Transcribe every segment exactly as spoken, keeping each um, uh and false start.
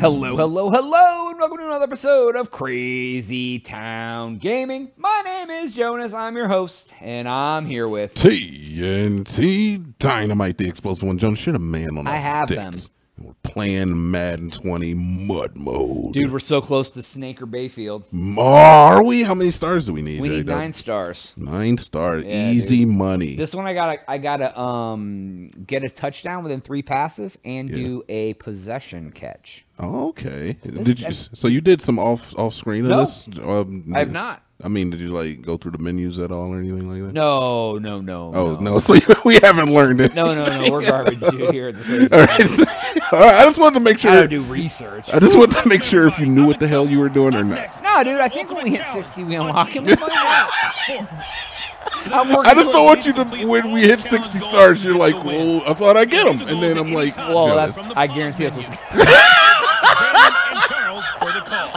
Hello, hello, hello, and welcome to another episode of Crazy Town Gaming. My name is Jonas, I'm your host, and I'm here with... T N T Dynamite, the explosive one. Jonas, you're the man on the I have sticks. Them. And we're playing Madden twenty Mud Mode. Dude, we're so close to Snaker Bayfield. Are we? How many stars do we need? We right need nine up? stars. Nine stars. Yeah, easy dude. money. This one I gotta, I gotta um, get a touchdown within three passes and yeah. do a possession catch. Okay. This, did you? So you did some off off screen of no, this? Um, I have not. I mean, did you like go through the menus at all or anything like that? No, no, no. Oh no, no. So we haven't learned it. No, no, no. We're garbage dude here. At the Crazy all, right. So, all right. I just wanted to make sure. I don't do research. I just wanted to make sure if you knew what the hell you were doing or not. No, dude. I think when we hit sixty, we unlock him. We I just don't want you to, when we hit sixty stars, you're like, well, I thought I get him, and then I'm like, well, that's, I guarantee that's what's going.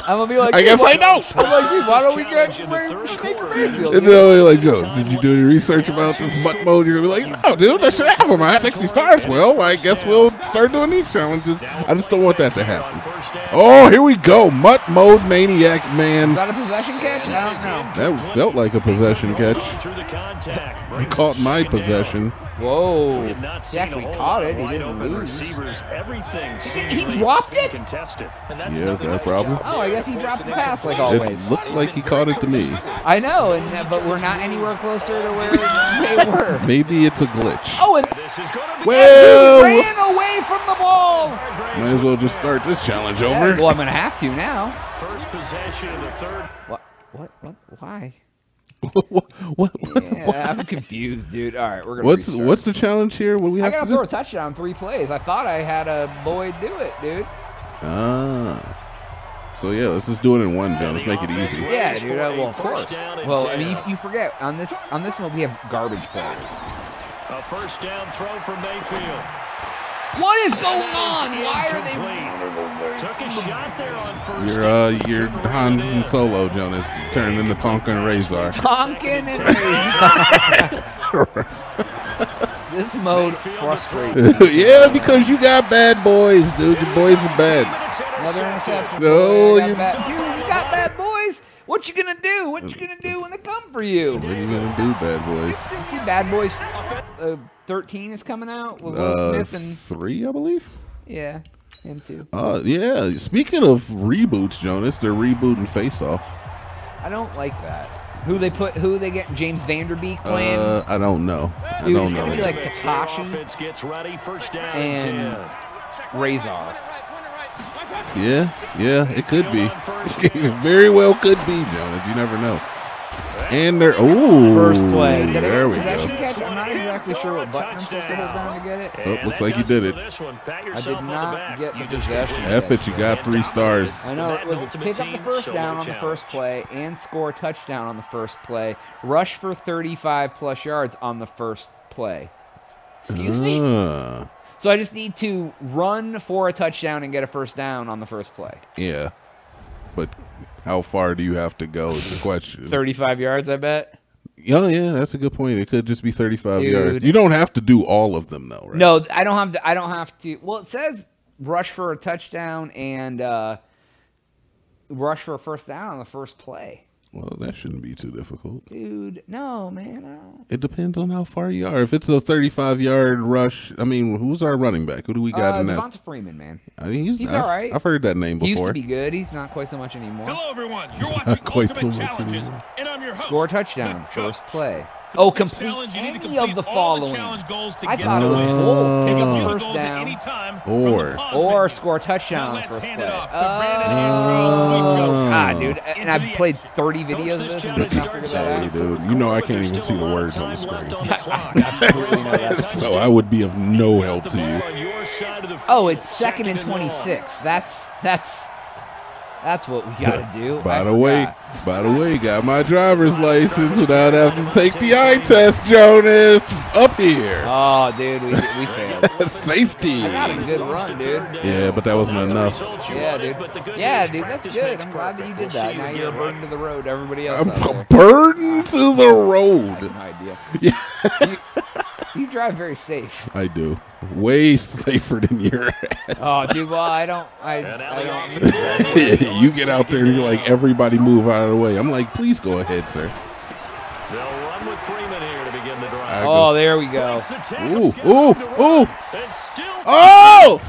I'm gonna be like, I guess I don't. I'm like, dude, why don't we get you Mayfield? And then I'll be like, Joe, did you do any research about this butt mode? You're gonna be like, no, dude, I should have them. I had sixty stars. Well, I guess we'll start doing these challenges. I just don't want that to happen. Oh, here we go. Mud mode maniac man. Is that a possession catch? I don't know. That felt like a possession catch. He caught my possession. Whoa. He, he actually caught it. He didn't lose. He, he dropped it? Contested. And that's yeah, is that a problem? Oh, I guess he dropped the pass like always. It looked like he caught it to me. I know, and, but we're not anywhere closer to where they were. Maybe it's a glitch. Oh, and well, he ran away from the ball. Might as well just start this challenge over. Yeah, well, I'm going to have to now. First possession of the third. What? What? What? Why? what, what, yeah, what? I'm confused, dude. All right, we're gonna. What's restart. what's the challenge here? What do we have I gotta to throw do? a touchdown three plays. I thought I had a Lloyd do it, dude. Ah. So yeah, let's just do it in one, Joe. Let's make it easy. Yeah, dude. I, well, of course. Well, I mean, you, you forget on this on this one we have garbage players. A first down throw for Mayfield. What is going on? Why are they? Took a shot there on first. You're uh, you're Hans and Solo, Jonas. You turned into Tonkin and Razor. Tonkin and Razor. This mode frustrates me. Yeah, because you got bad boys, dude. Your boys are bad. Another interception. No, you. Bad. Dude, you got bad boys. What you gonna do? What you gonna do when they come for you? What are you gonna do, bad boys? See, bad boys. Uh, thirteen is coming out with Will uh, Smith and three, I believe. Yeah, him too. Uh, yeah. Speaking of reboots, Jonas, they're rebooting Face Off. I don't like that. Who they put? Who they get? James Vanderbeek playing? Uh, I don't know. Dude, I don't it's know. It's gonna be like Tekashi gets ready, first down and Razor. Yeah, yeah, it could be. It very well could be, Jonas. You never know. And they're ooh, first play. Did there we go. Catch? I'm not exactly sure what button I'm supposed to hold down to get it. Oh, yeah, looks like you did it. I did not get the possession. F it, you got three stars. I know it was pick up the first down on the first play and score a touchdown on the first play. Rush for thirty-five plus yards on the first play. Excuse me. Uh. So I just need to run for a touchdown and get a first down on the first play. Yeah. But how far do you have to go is the question. thirty-five yards, I bet. Oh, yeah, that's a good point. It could just be thirty-five Dude. yards. You don't have to do all of them, though, right? No, I don't have to. I don't have to. Well, it says rush for a touchdown and uh, rush for a first down on the first play. Well, that shouldn't be too difficult. Dude, no, man. It depends on how far you are. If it's a thirty-five-yard rush, I mean, who's our running back? Who do we got uh, in that? Devonta Freeman, man. I mean, he's, he's I've, all right. I've heard that name before. He used to be good. He's not quite so much anymore. Hello, everyone. You're watching Ultimate so Challenges, anymore. and I'm your host. Score touchdown, first play. Oh, complete any complete of the following. The I thought it was first down or or score a touchdown on the first play. Uh, ah, dude, and I've played thirty videos of this. And it's not sorry, dude. You know I can't even see the words on the screen. Absolutely no. That's so I would be of no help to you. Oh, it's second and twenty-six. That's that's. That's what we gotta do. By the way, By the way, got my driver's license without having to take the eye test, Jonas. Up here. Oh, dude, we, we failed. Safety. I got a good run, dude. Yeah, but that wasn't enough. Yeah, dude. Yeah, dude, that's good. I'm glad that you did that. Now you're a burden to the road. Everybody else. I'm a burden to the road. I have no idea. Yeah. you, you drive very safe. I do. Way safer than your ass. Oh, dude, well, I don't. I, I don't. You get out there and you're like, everybody move out of the way. I'm like, please go ahead, sir. They'll run with Freeman here to begin the drive. Oh, there we go. Ooh, ooh, ooh. Oh!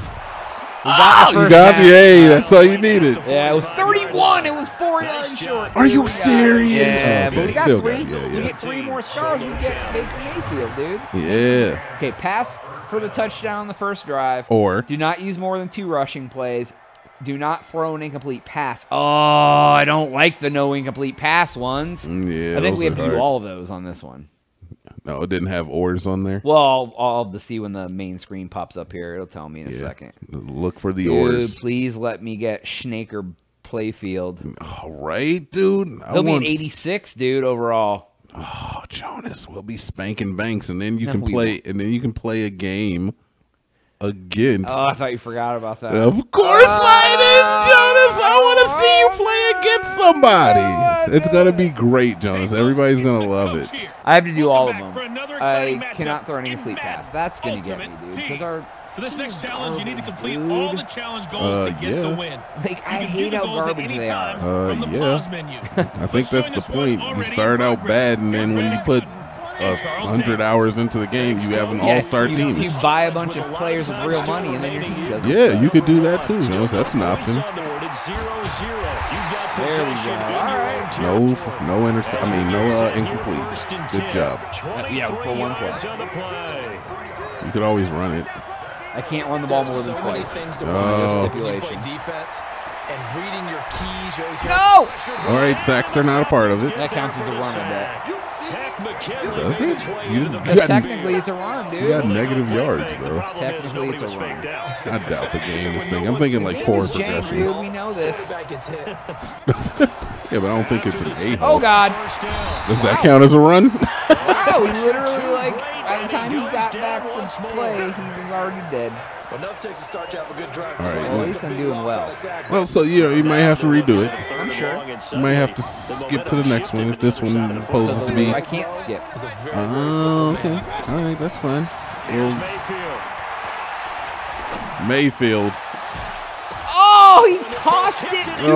We got oh, you got half. The A. That's all you needed. Yeah, it was thirty-one. It was four yards short. Are you serious? Yeah, oh, okay. But we got Still three. Got, yeah, yeah. To get three more stars, we get Baker Mayfield, dude. Yeah. Okay, pass for the touchdown on the first drive. Or do not use more than two rushing plays. Do not throw an incomplete pass. Oh, I don't like the no incomplete pass ones. Yeah, I think we have to hard. do all of those on this one. No, it didn't have ors on there. Well, I'll have to see when the main screen pops up here. It'll tell me in a yeah. second. Look for the dude, ors. Please let me get Schnaker Playfield. All right, dude. He'll be an eighty-six, dude, overall. Oh, Jonas will be spanking banks, and then you can play, and then you can play a game against. Oh, I thought you forgot about that. Of course, uh, I did, Jonas. I want to see you play against somebody. It's gonna be great, Jonas. Everybody's gonna love it. I have to do all of them. I cannot throw an incomplete pass. That's going to get me, dude. Because our for this next challenge, you need to complete all the challenge goals to get the win. Like, I hate how garbage they are. Uh, yeah. I think that's the point. You start out bad, and then when you put a hundred hours into the game, you have an all-star team. You buy a bunch of players with real money, and then you teach them. Yeah, you could do that too. You know, that's an option. There we go. All right. No, no intercept. I mean, no uh, incomplete. Good job. Uh, yeah, for one play. You could always run it. I can't run the ball more than twice. Oh. No! All right, sacks are not a part of it. That counts as a run, I bet. Does it? You, you got, technically, it's a run, dude. You got negative yards, though. Technically, it's a run. I doubt the game is thing. I'm thinking like four possessions. Dude, we know this. Yeah, but I don't think it's an eight. Oh, God. Does wow. that count as a run? Wow, he literally, like, by the time he got back to play, he was already dead. Enough takes to start to have a good drive. All right, well, at least I'm doing well. Well, so you know, you might have to redo it. I'm sure. You might have to skip to the next one if this one poses to be. I can't skip. Oh, uh, okay. All right, that's fine. We'll... Mayfield. Oh, he tossed it to oh,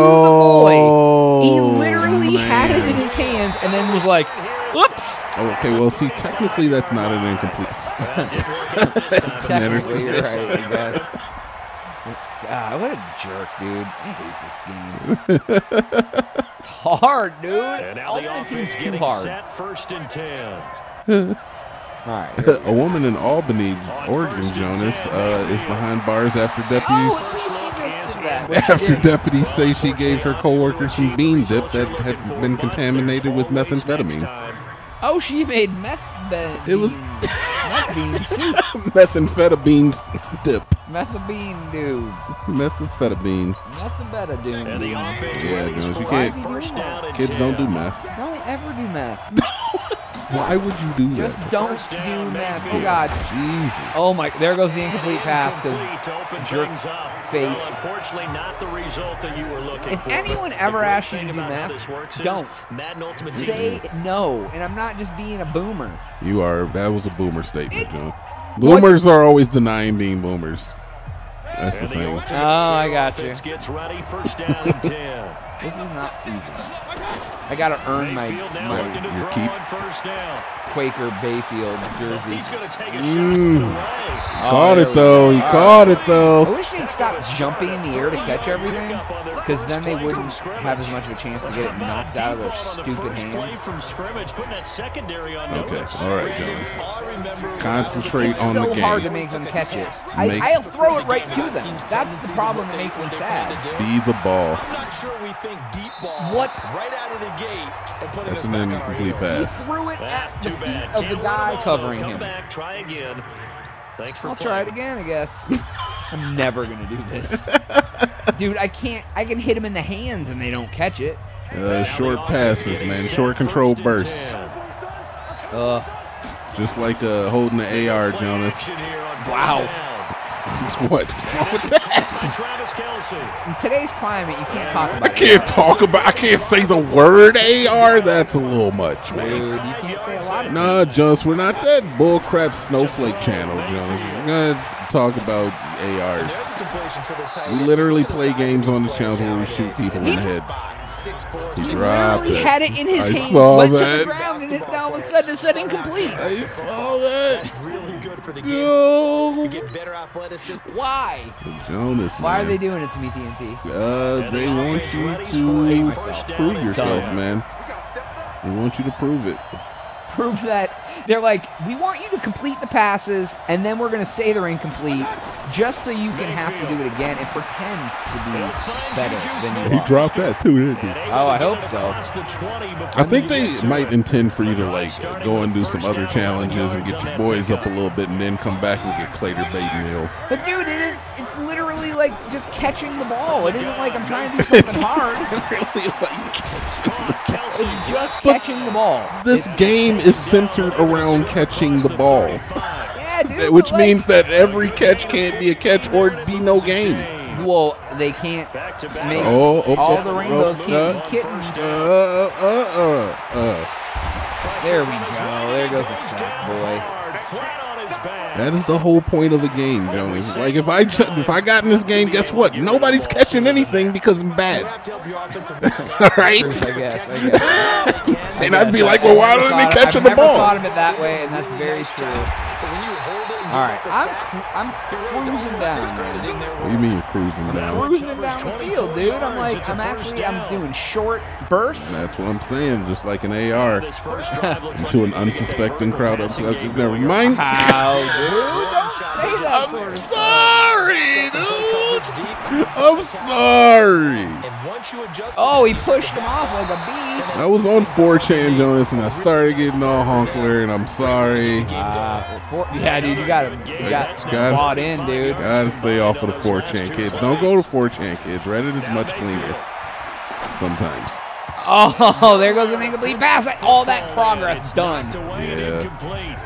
the boy. He literally man. had it in his hands and then was like, oops. Oh, okay, well, see, technically that's not an incomplete. Technically, you're right, I guess. God, what a jerk, dude. I hate this game. It's hard, dude. Ultimate Team's too hard. First and ten. All right, a woman in Albany, Oregon, Jonas, uh, is behind bars after deputies. Oh, After deputies say she gave her co-worker some bean dip that had been contaminated with methamphetamine. Oh, she made meth. It was meth bean soup. Methamphetamine dip. Methabine, dude. Methamphetamine. Methamphetamine. Yeah, Jonas, you can't. Kids don't do meth. Don't ever do meth. Why would you do Just that? Just don't First do meth. Oh, God. Jesus. Oh, my. There goes the incomplete pass. Because jerk face. Well, unfortunately, not the result that you were looking if for, anyone ever asks you to do meth, don't. Is, Say no. And I'm not just being a boomer. You are. That was a boomer statement, Joe. Boomers what? are always denying being boomers. That's the thing. Oh, I got you. Gets ready. First down and ten. This is not easy. I gotta earn my, my your keep. Quaker Bayfield jersey. Mm. Caught it though. He uh, caught it though. I wish they'd stop jumping in the air to catch everything, because then they wouldn't have as much of a chance to get it knocked out of their stupid hands. Okay. All right, Jonas. Concentrate it's on so the game. It's so hard to make them catch it. I, make, I'll throw it right to them. That's the problem that makes me sad. Be the ball. I'm not sure we think deep ball. What? Right out of the And That's an incomplete pass. He threw it at the feet of the guy covering him. Back, try again. Thanks for I'll playing. try it again, I guess. I'm never going to do this. Dude, I can't. I can hit him in the hands and they don't catch it. Uh, short passes, man. Short control bursts. Uh, Just like uh, holding the A R, Jonas. Wow. What? What's that? In today's climate, you can't talk about I can't it. talk about I can't say the word A R. That's a little much, man. Dude, you can't say a lot of Nah, Jonas, we're not that bullcrap snowflake channel, Jonas. We're gonna talk about A Rs. We literally play games on this channel where we shoot people in the head. He literally it. had it in his I hand, went that. to the ground, and it all of a sudden said incomplete. I saw that. Really good for the game. No. Get better athleticism. Why? Jonas, Why man. are they doing it to me, T N T? Uh, they want you to prove yourself, man. They want you to prove it. Prove that. They're like, we want you to complete the passes, and then we're going to say they're incomplete, just so you can have to do it again and pretend to be better than you are. He dropped that too, didn't he? Oh, I hope so. I think they might intend for you to, like, go and do some other challenges and get your boys up a little bit and then come back and get Clater Baton Hill. But, dude, it is, it's literally like just catching the ball. It isn't like I'm trying to do something hard. Really like It's just but catching the ball. This it's game is centered around catching the ball. Yeah, dude, Which means like, that every catch can't be a catch or be no game. Well, they can't make oh, oops, all the rainbows oh, can't uh, be kittens. Uh, uh, uh, uh. There we go. There goes the sack, boy. That is the whole point of the game, Jonas. Like if I if I got in this game, guess what? Nobody's catching anything because I'm bad. All right? I guess, I guess. And I'd be like, well, why don't they catch the ball? I've never thought of it that way, and that's very true. All right, I'm I'm cruising down. Man. What do you mean cruising down? I'm cruising down the field, dude. I'm like, I'm actually, I'm doing short bursts. That's what I'm saying, just like an A R to an unsuspecting crowd. Up, up, never mind. How, dude? Don't say that. I'm sort of sorry, dude. I'm sorry. Oh, he pushed him off like a bee. I was on four chan, Jonas, and I started getting all honkler, and I'm sorry. Uh, four, yeah, dude, you got. You got bought in, dude. Gotta stay off of the four chan kids. Don't go to four chan kids. Reddit is much cleaner sometimes. Oh, there goes an incomplete pass. All that progress done. Yeah.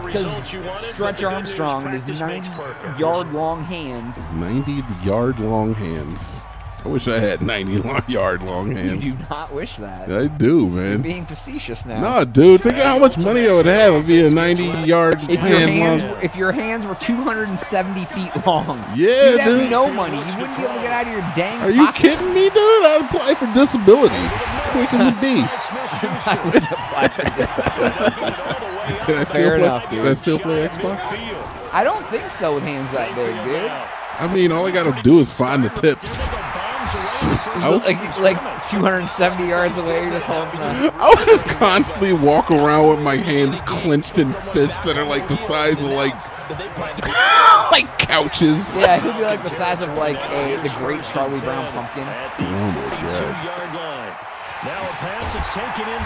Because Stretch Armstrong and his ninety-yard-long hands. ninety-yard-long hands. I wish I had ninety-yard-long hands. You do not wish that. I do, man. You're being facetious now. No, dude. Think of how much money I would have if you had ninety-yard hand long. If your hands were two hundred seventy feet long, yeah, you'd have dude. no money. You wouldn't be able to get out of your dang Are you pocket. kidding me, dude? I'd apply for disability. Quick as a bee. I would apply for disability. Can I still Fair play, enough, dude. Can I still play Xbox? I don't think so with hands that big, dude. I mean, all I got to do is find the tips. I like, like two hundred seventy yards away, just holding up. I would just constantly walk around with my hands clenched in fists that are like the size of like like couches. Yeah, he'd be like the size of like a the great Charlie Brown pumpkin. Oh my god.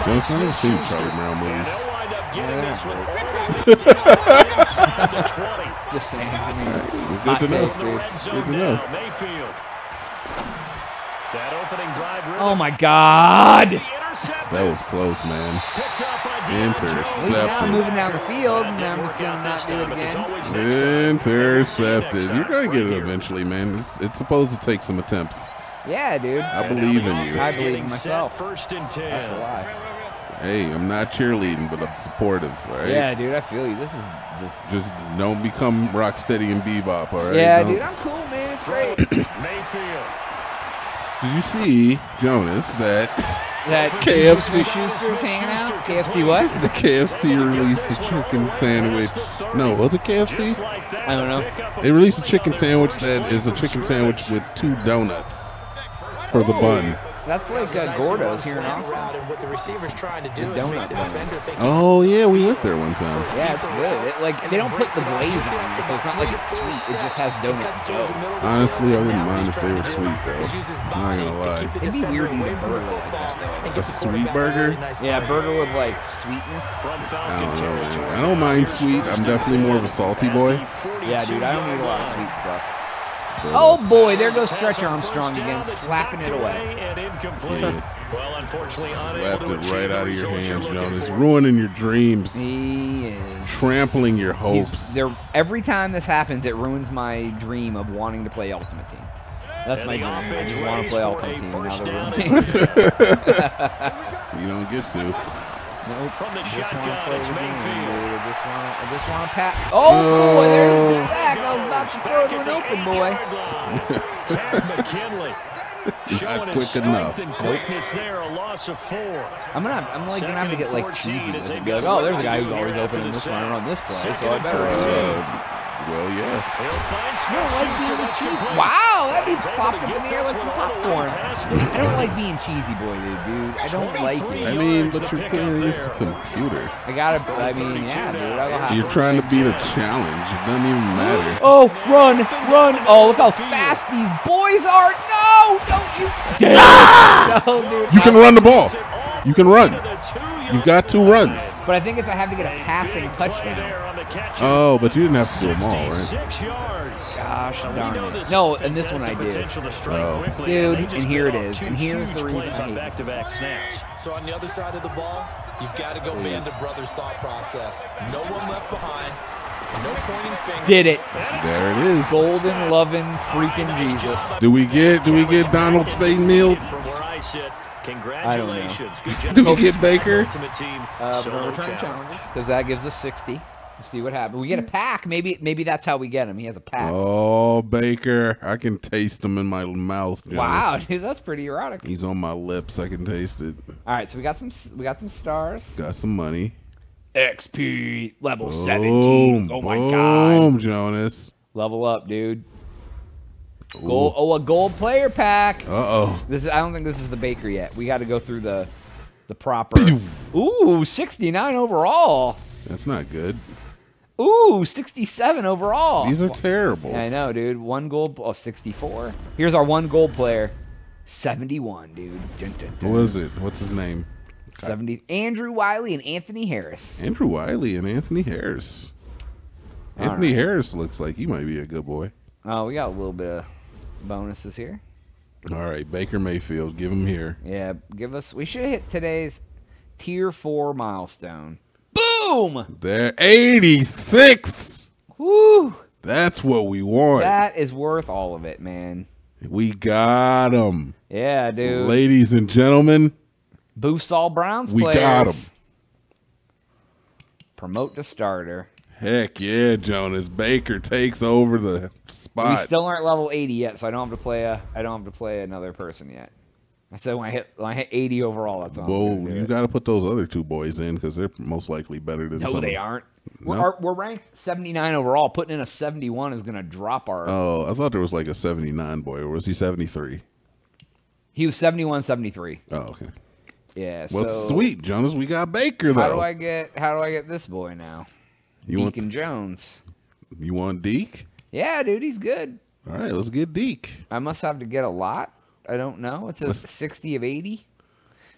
Jonas, I haven't seen Charlie Brown movies. Yeah. Just saying. Right, good to know. Good to know. That opening drive really oh my god! That was close, man. Intercepted. Now I'm moving down the field, and now I'm just gonna not do it again. Intercepted. You're gonna get it eventually, man. It's, it's supposed to take some attempts. Yeah, dude. I believe in you. I believe in myself. First and ten. That's a lie. Hey, I'm not cheerleading, but I'm supportive, right? Yeah, dude, I feel you. This is just just don't become Rocksteady and Bebop, all right? Yeah, don't. dude, I'm cool, man. It's great. Mayfield. Did you see, Jonas, that, that K F C Schuster's hanging out? K F C what? The K F C released a chicken sandwich. No, was it K F C? I don't know. They released a chicken sandwich that is a chicken sandwich with two donuts for the bun. That's like uh, Gordo's here in Austin. Oh, yeah, we went there one time. Yeah, it's good. It, like, they don't put the glaze on it, so it's not like it's sweet. It just has donuts. Honestly, I wouldn't mind if they were sweet, though. I'm not going to lie. It'd be weird eating a burger like that. A sweet burger? Yeah, a burger with, like, sweetness. I don't know, man. I don't mind sweet. I'm definitely more of a salty boy. Yeah, dude, I don't eat a lot of sweet stuff. Oh boy, there goes Stretch Armstrong again, slapping it away. Yeah. Well, unfortunately, slapped it right out of your hands, Jonas. Ruining your dreams. He is. Trampling your hopes. There, every time this happens, it ruins my dream of wanting to play Ultimate Team. That's and my dream. I just want to play Ultimate Team. Now you don't get to. Nope. From the shotgun, it's Mayfield. Just want to, just want to pat. Oh, oh, boy, there's the sack. I was about to throw to an open boy. Tad McKinley. Not quick enough. And quickness there, a loss of four. I'm gonna, have, I'm like gonna have to get like cheesy with it. Be like, oh, there's a guy who's always open in this one and on this play, so I better. Uh, well, yeah. I don't like being cheesy. Wow, that dude's popped up in the air like some popcorn. I don't like being cheesy, boy, dude. dude. I don't like it. I mean, but you're playing this computer. I gotta. I mean, yeah, dude. I'll have you're trying to beat a challenge. It doesn't even matter. Oh, run, run! Oh, look how fast these boys are. No. Oh, don't you dare! Ah! No, dude. You can run the ball. You can run. You've got two runs. But I think it's I have to get a passing touchdown. Oh, but you didn't have to do them all, right? Gosh darn it. No, and this one I did. Oh. Dude, and here it is. And here's the reason on back-to-back snaps. So on the other side of the ball, you've got to go man to brother's thought process. No one left behind. No pointing finger. Did it. There it is. Golden loving freaking Jesus. Do we get do we get Donald Spade Neal? Congratulations. Good job. Do we get Baker? Uh, so because that gives us sixty. Let's see what happens. We get a pack. Maybe maybe that's how we get him. He has a pack. Oh, Baker. I can taste him in my mouth. Jonas. Wow, dude, that's pretty erotic. He's on my lips. I can taste it. All right, so we got some we got some stars. Got some money. X P level boom, seventeen. Oh my boom, god. Boom, Jonas. Level up, dude. Gold, oh, a gold player pack. Uh-oh. This is I don't think this is the Baker yet. We got to go through the the proper. Ooh, sixty-nine overall. That's not good. Ooh, sixty-seven overall. These are terrible. I know, dude. One gold oh, sixty-four. Here's our one gold player. seventy-one, dude. Dun, dun, dun. What is it? What's his name? seventy. Andrew Wiley and Anthony Harris. Andrew Wiley and Anthony Harris. All Anthony right. Harris looks like he might be a good boy. Oh, we got a little bit of bonuses here. All right, Baker Mayfield, give him here. Yeah, give us. We should hit today's tier four milestone. Boom! They're eighty-six. Woo! That's what we want. That is worth all of it, man. We got him. Yeah, dude. Ladies and gentlemen. Boost all Browns players. We got him. Promote the starter. Heck yeah, Jonas. Baker takes over the spot. We still aren't level eighty yet, so I don't have to play a. I don't have to play another person yet. I said when I hit when I hit eighty overall, that's all. Whoa, you got to put those other two boys in because they're most likely better than. No, some. They aren't. No. We're, we're ranked seventy-nine overall. Putting in a seventy-one is going to drop our. Oh, I thought there was like a seventy-nine boy. Or was he seventy-three? He was seventy-one, seventy-three. Oh, okay. Yeah, well, so sweet, Jonas. We got Baker though. How do I get? How do I get this boy now? You Deacon want, Jones. You want Deke? Yeah, dude, he's good. All right, let's get Deke. I must have to get a lot. I don't know. It says sixty of eighty,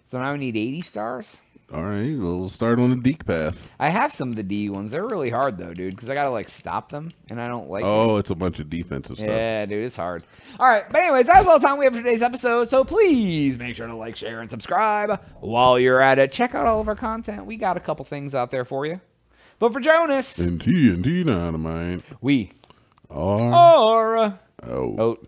so now we need eighty stars. All right, we'll start on the Deke path. I have some of the D ones. They're really hard though, dude, because I gotta like stop them, and I don't like. Oh, them. It's a bunch of defensive stuff. Yeah, dude, it's hard. All right, but anyways, that was all the time we have for today's episode, so please make sure to like, share, and subscribe. While you're at it, check out all of our content. We got a couple things out there for you. But for Jonas and T N T Dynamite, we are... are... Oh. Oh.